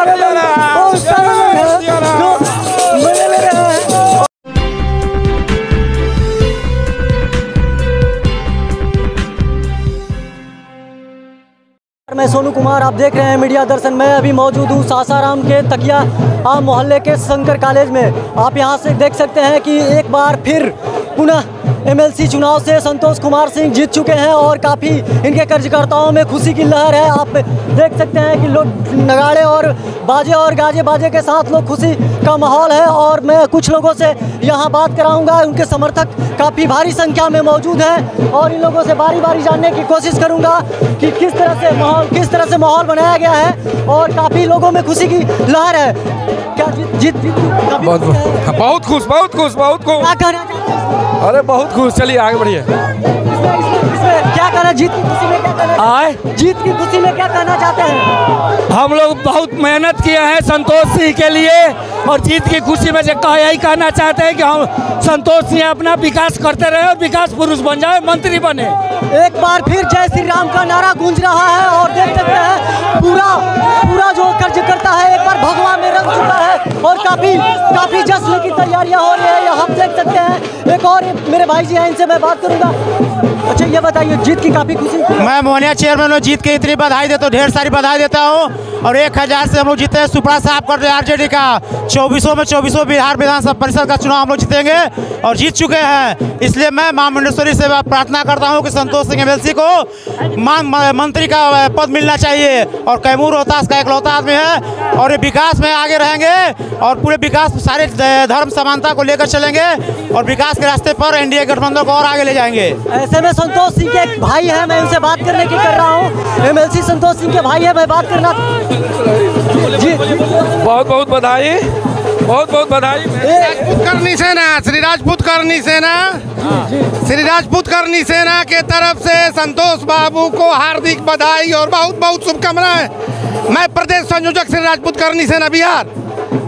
मैं सोनू कुमार, आप देख रहे हैं मीडिया दर्शन। मैं अभी मौजूद हूँ सासाराम के तकिया मोहल्ले के शंकर कॉलेज में। आप यहाँ से देख सकते हैं कि एक बार फिर पुनः एमएलसी चुनाव से संतोष कुमार सिंह जीत चुके हैं और काफ़ी इनके कार्यकर्ताओं में खुशी की लहर है। आप देख सकते हैं कि लोग नगाड़े और गाजे बाजे के साथ लोग खुशी का माहौल है। और मैं कुछ लोगों से यहाँ बात कराऊँगा, उनके समर्थक काफ़ी भारी संख्या में मौजूद हैं और इन लोगों से बारी बारी जानने की कोशिश करूँगा कि किस तरह से माहौल बनाया गया है और काफ़ी लोगों में खुशी की लहर है। क्या जीत बहुत खुश। अरे बहुत खुश, चलिए आगे बढ़िए। क्या कहना, जीत की खुशी में क्या कहना आए, जीत की खुशी में क्या कहना चाहते हैं? हम लोग बहुत मेहनत किया है संतोष सिंह के लिए और जीत की खुशी में यही कहना चाहते हैं कि हम संतोष सिंह अपना विकास करते रहे और विकास पुरुष बन जाए, मंत्री बने। एक बार फिर जय श्री राम का नारा गूंज रहा है और देख सकते हैं पूरा जो कार्यकर्ता है एक बार भगवा में रंग चुका है और काफी जश्न की तैयारियां हो रही है। हम देख सकते हैं एक और मेरे भाई जी हैं, इनसे मैं बात करूँगा। अच्छा ये बताइए, जीत की काफी खुशी? मैं मोहनिया चेयरमैन हूँ, जीत की इतनी बधाई देता हूँ, ढेर सारी बधाई देता हूँ। और 1000 से हम लोग जीते हैं, सुपड़ा साफ कर रहे हैं आरजेडी का। 24 में 24 बिहार विधानसभा परिषद का चुनाव हम लोग जीतेंगे और जीत चुके हैं। इसलिए मैं मां मुंडेश्वरी से प्रार्थना करता हूं कि संतोष सिंह एमएलसी को मंत्री का पद मिलना चाहिए। और कैमूर रोहतास का एकलौता आदमी है और ये विकास में आगे रहेंगे और पूरे विकास, सारे धर्म समानता को लेकर चलेंगे और विकास के रास्ते पर एनडीए गठबंधन को और आगे ले जाएंगे। ऐसे में संतोष सिंह के भाई है, मैं उनसे बात करने की कर रहा हूँ। एमएलसी संतोष सिंह के भाई है, मैं बात करना। बहुत बधाई, बहुत बधाई। राजपूत करनी सेना, श्री राजपूत करनी सेना, श्री राजपूत करनी सेना के तरफ से संतोष बाबू को हार्दिक बधाई और बहुत शुभकामनाएं। मैं प्रदेश संयोजक श्री राजपूत करनी सेना बिहार,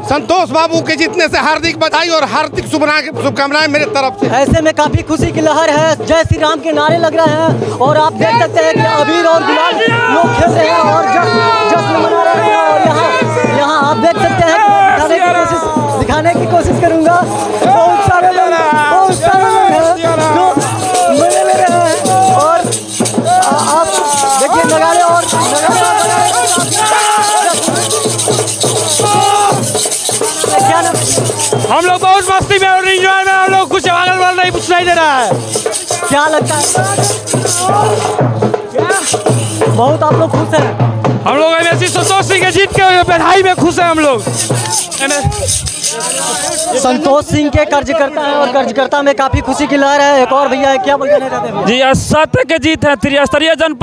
संतोष बाबू के जीतने से हार्दिक बधाई और हार्दिक शुभकामनाएं मेरे तरफ से। ऐसे में काफी खुशी की लहर है, जय श्री राम के नारे लग रहे हैं और आप देख सकते हैं कि अबीर और गुलाल लोग खेल रहे हैं और जश्न मना रहे हैं। और यहाँ आप देख सकते हैं, दिखाने की कोशिश करूंगा। हम लोग बहुत मस्ती में और एंजॉय में, हम लोग कुछ अगल बगल नहीं कुछ नहीं दे रहा है। क्या लगता है, बहुत आप लोग खुश हैं? हम लोग एमएलसी संतोष सिंह के जीत के बधाई में खुश हैं। हम लोग संतोष सिंह के कार्यकर्ता हैं और कार्यकर्ता में काफी खुशी की लहर है। एक और भैया है, क्या बोलना चाहते हैं? जी, यह सत्य की जीत है, त्रिस्तरीय जन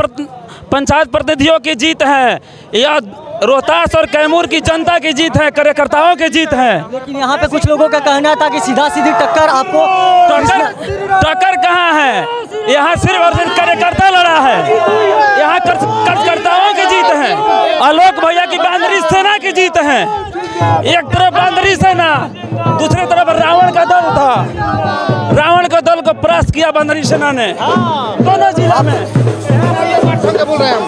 पंचायत प्रतिनिधियों की जीत है, यह रोहतास और कैमूर की जनता की जीत है, कार्यकर्ताओं की जीत है। लेकिन यहाँ पे कुछ लोगों का कहना था कि सीधा सीधी टक्कर, आपको टक्कर कहाँ है? यहाँ सिर्फ और सिर्फ कार्यकर्ता लड़ा है, यहाँ कार्यकर्ताओं की जीत है। आलोक भैया की बांदरी सेना की जीत है, एक तरफ बांदरी सेना, दूसरे तरफ रावण का दल था, रावण का दल को परास्त किया बांदरी सेना ने दोनों जिला में। बोल रहे हैं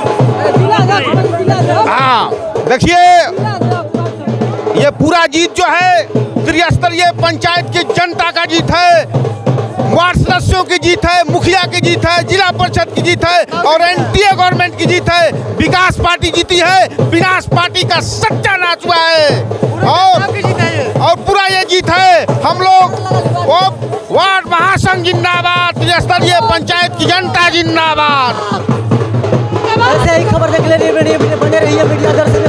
हाँ, देखिए ये पूरा जीत जो है त्रिस्तरीय पंचायत की जनता का जीत है, वार्ड सदस्यों की जीत है, मुखिया की जीत है, जिला परिषद की जीत है और एनडीए गवर्नमेंट की जीत है। विकास पार्टी जीती है, विकास पार्टी का सच्चा नाच हुआ है और पूरा ये जीत है। हम लोग वार्ड महासंघ जिंदाबाद, त्रिस्तरीय पंचायत की जनता जिंदाबाद। ऐसे ही खबर देखने के लिए बने रहिए मीडिया दर्शन।